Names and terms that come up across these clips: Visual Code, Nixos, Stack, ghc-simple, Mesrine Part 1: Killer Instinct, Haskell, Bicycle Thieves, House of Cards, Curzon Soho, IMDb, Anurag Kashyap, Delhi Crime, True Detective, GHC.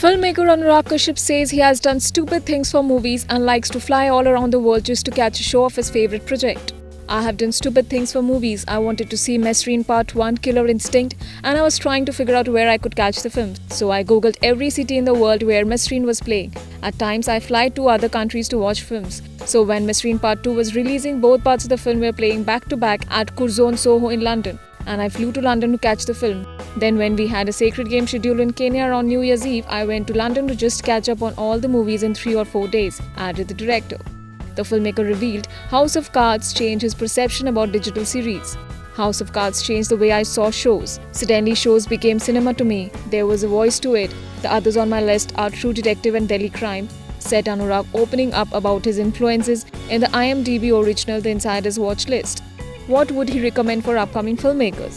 Filmmaker Anurag Kashyap says he has done stupid things for movies and likes to fly all around the world just to catch a show of his favorite project. I have done stupid things for movies. I wanted to see Mesrine Part 1: Killer Instinct and I was trying to figure out where I could catch the film. So I googled every city in the world where Mesrine was playing. At times I fly to other countries to watch films. So when Mesrine Part 2 was releasing, both parts of the film were playing back to back at Curzon Soho in London. And I flew to London to catch the film. Then when we had a sacred game schedule in Kenya on New Year's Eve, I went to London to just catch up on all the movies in 3 or 4 days, added the director. The filmmaker revealed House of Cards changed his perception about digital series. House of Cards changed the way I saw shows. Suddenly shows became cinema to me. There was a voice to it. The others on my list are True Detective and Delhi Crime, said Anurag, opening up about his influences in the IMDb original The Insider's watch list. What would he recommend for upcoming filmmakers?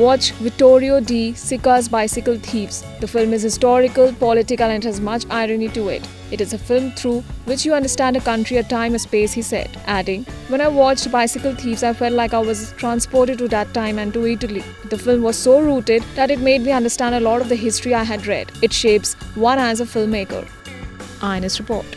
Watch Vittorio De Sica's Bicycle Thieves. The film is historical, political and has much irony to it. It is a film through which you understand a country, a time, a space, he said, adding, when I watched Bicycle Thieves, I felt like I was transported to that time and to Italy. The film was so rooted that it made me understand a lot of the history I had read. It shapes one as a filmmaker. INS Report.